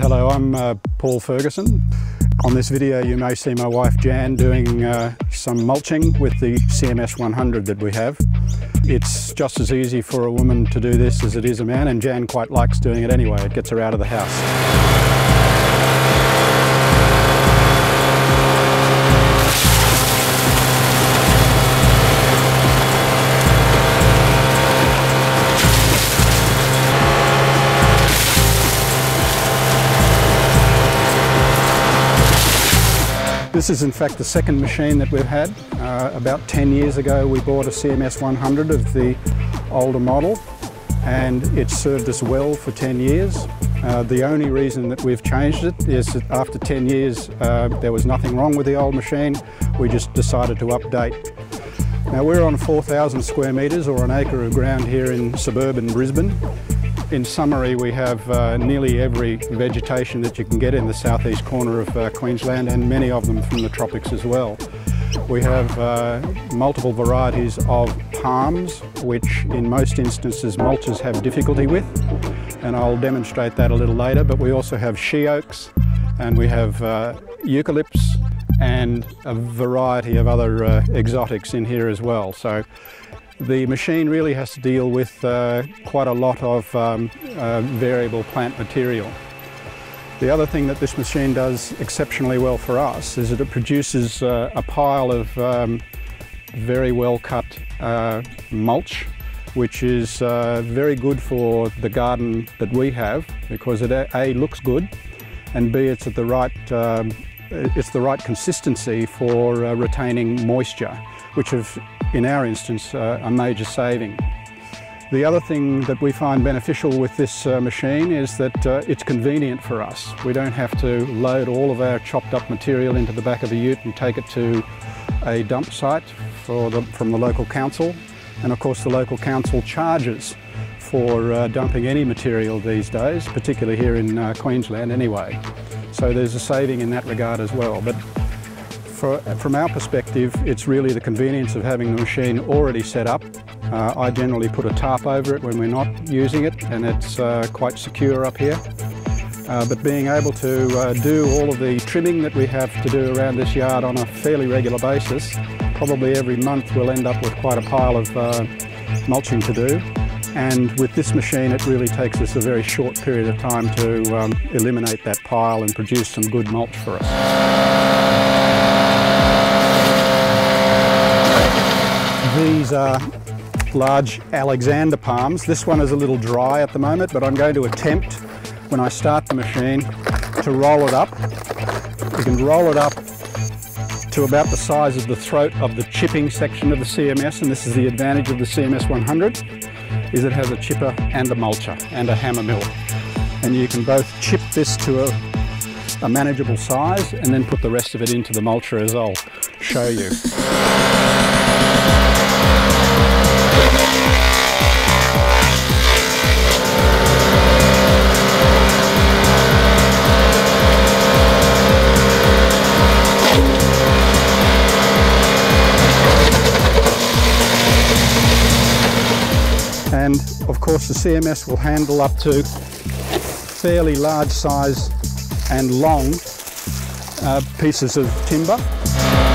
Hello, I'm Paul Ferguson. On this video you may see my wife Jan doing some mulching with the CMS100 that we have. It's just as easy for a woman to do this as it is a man, and Jan quite likes doing it anyway. It gets her out of the house. This is in fact the second machine that we've had. About 10 years ago we bought a CMS100 of the older model, and it served us well for 10 years. The only reason that we've changed it is that after 10 years there was nothing wrong with the old machine. We just decided to update. Now we're on 4,000 square metres or an acre of ground here in suburban Brisbane. In summary, we have nearly every vegetation that you can get in the southeast corner of Queensland, and many of them from the tropics as well. We have multiple varieties of palms, which in most instances mulchers have difficulty with, and I'll demonstrate that a little later, but we also have she oaks, and we have eucalypts, and a variety of other exotics in here as well. So the machine really has to deal with quite a lot of variable plant material. The other thing that this machine does exceptionally well for us is that it produces a pile of very well cut mulch, which is very good for the garden that we have, because it A, looks good, and B, it's at the right it's the right consistency for retaining moisture, which have, in our instance, a major saving. The other thing that we find beneficial with this machine is that it's convenient for us. We don't have to load all of our chopped up material into the back of a ute and take it to a dump site from the local council. And of course the local council charges for dumping any material these days, particularly here in Queensland anyway. So there's a saving in that regard as well. But from our perspective, it's really the convenience of having the machine already set up. I generally put a tarp over it when we're not using it, and it's quite secure up here. But being able to do all of the trimming that we have to do around this yard on a fairly regular basis, probably every month we'll end up with quite a pile of mulching to do. And with this machine it really takes us a very short period of time to eliminate that pile and produce some good mulch for us. These are large Alexander palms. This one is a little dry at the moment, but I'm going to attempt, when I start the machine, to roll it up. We can roll it up to about the size of the throat of the chipping section of the CMS, and this is the advantage of the CMS100, is it has a chipper and a mulcher and a hammer mill. And you can both chip this to a manageable size and then put the rest of it into the mulcher, as I'll show you. And of course the CMS will handle up to fairly large size and long pieces of timber.